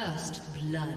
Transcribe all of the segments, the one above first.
First blood.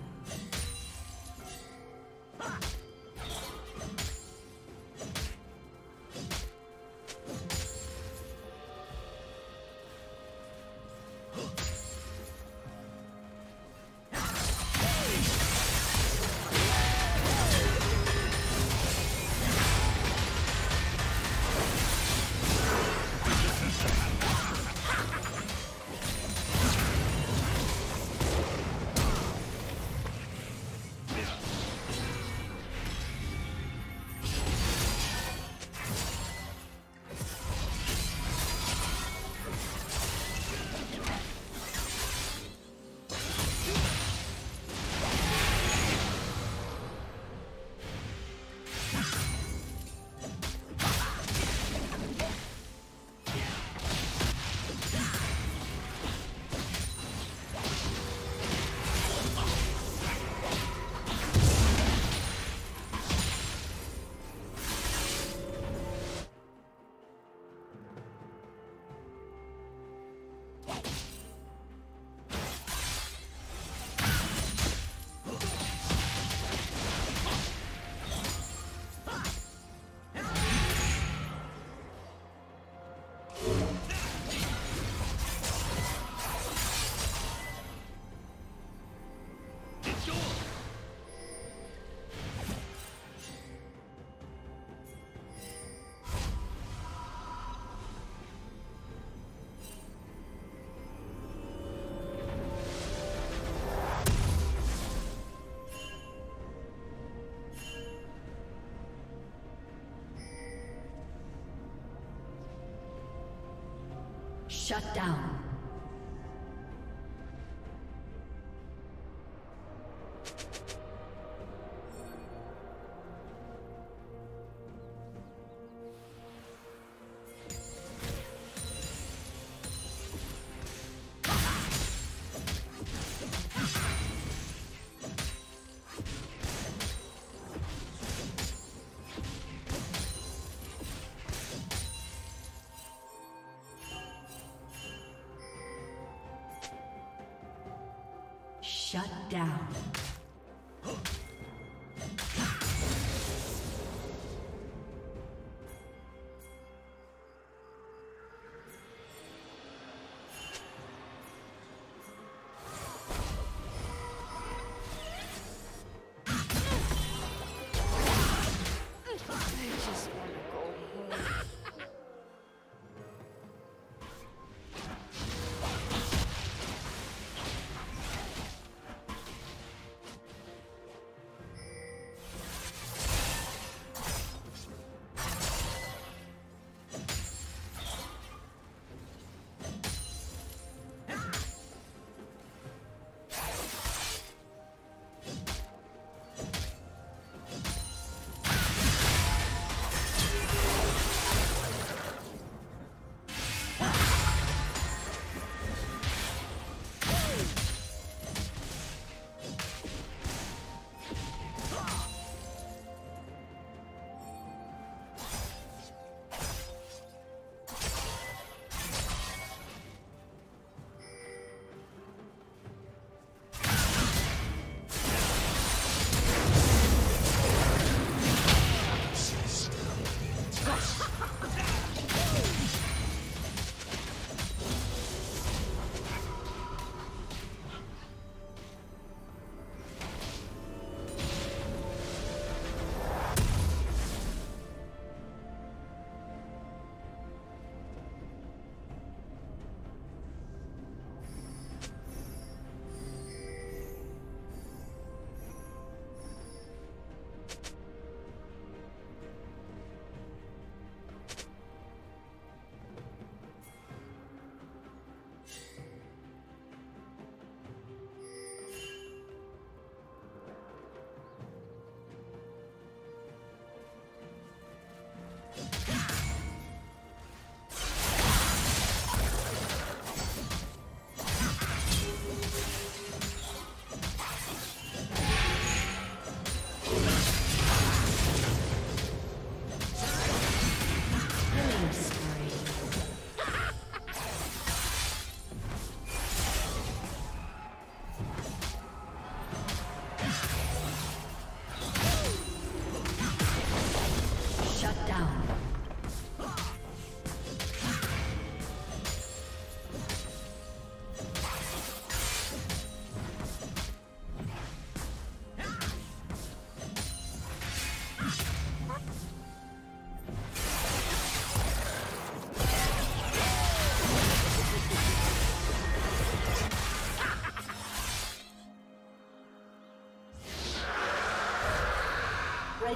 Shut down. Shut down. The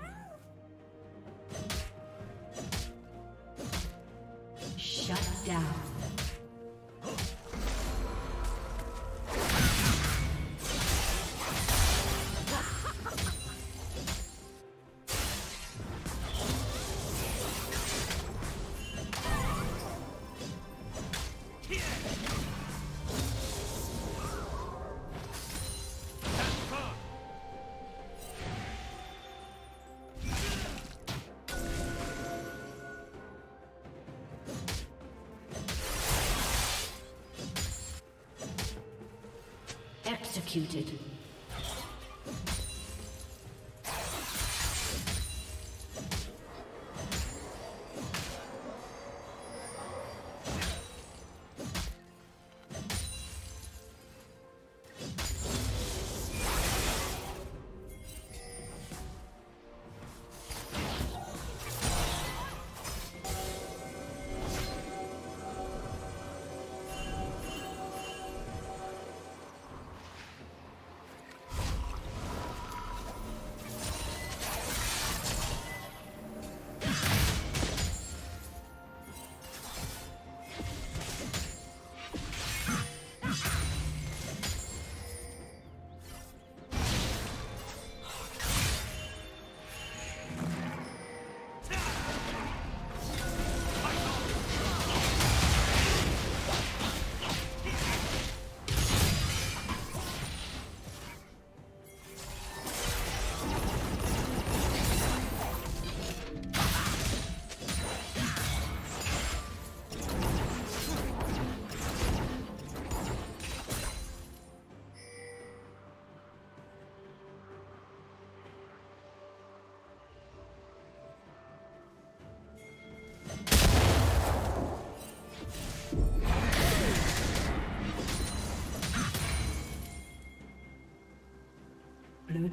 Shut down. Executed. Blue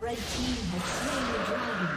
Red team has slain the dragon.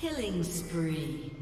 Killing spree.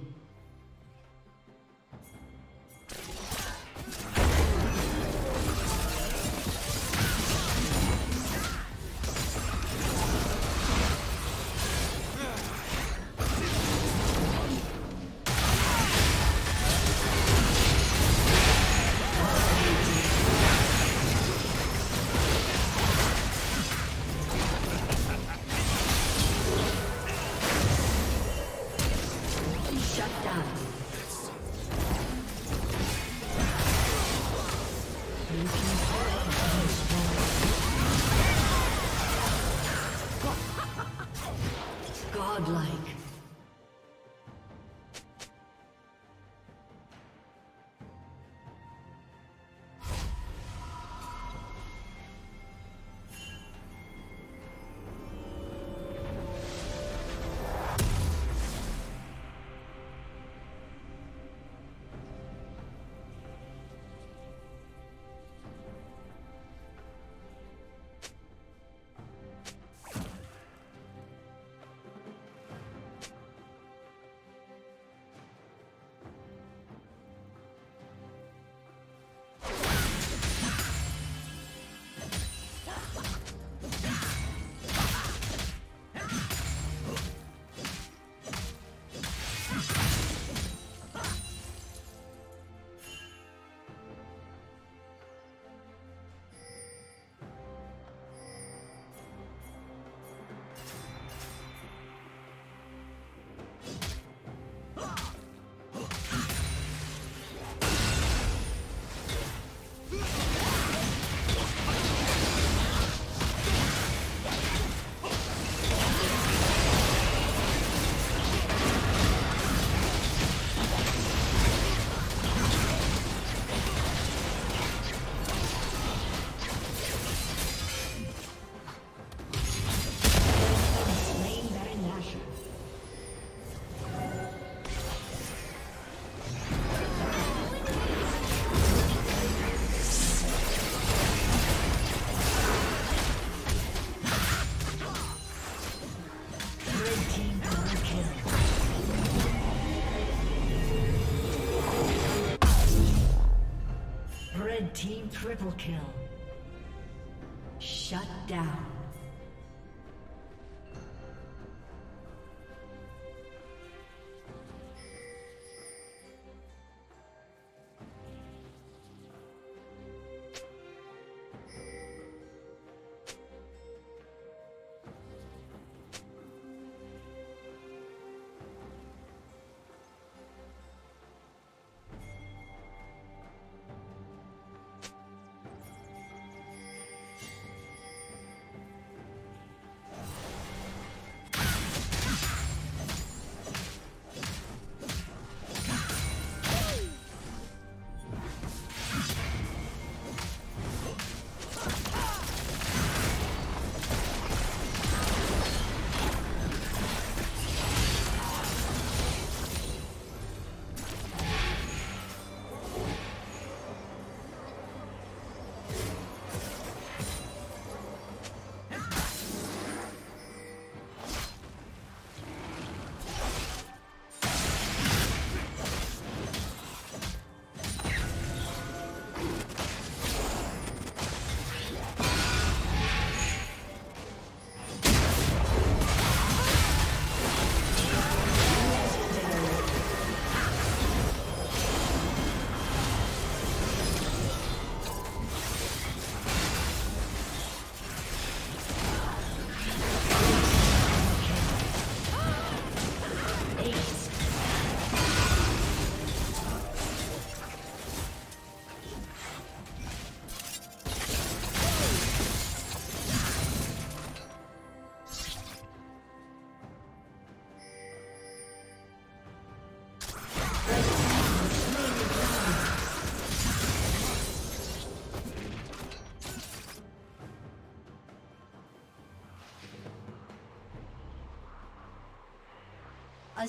Team triple kill. Shut down. A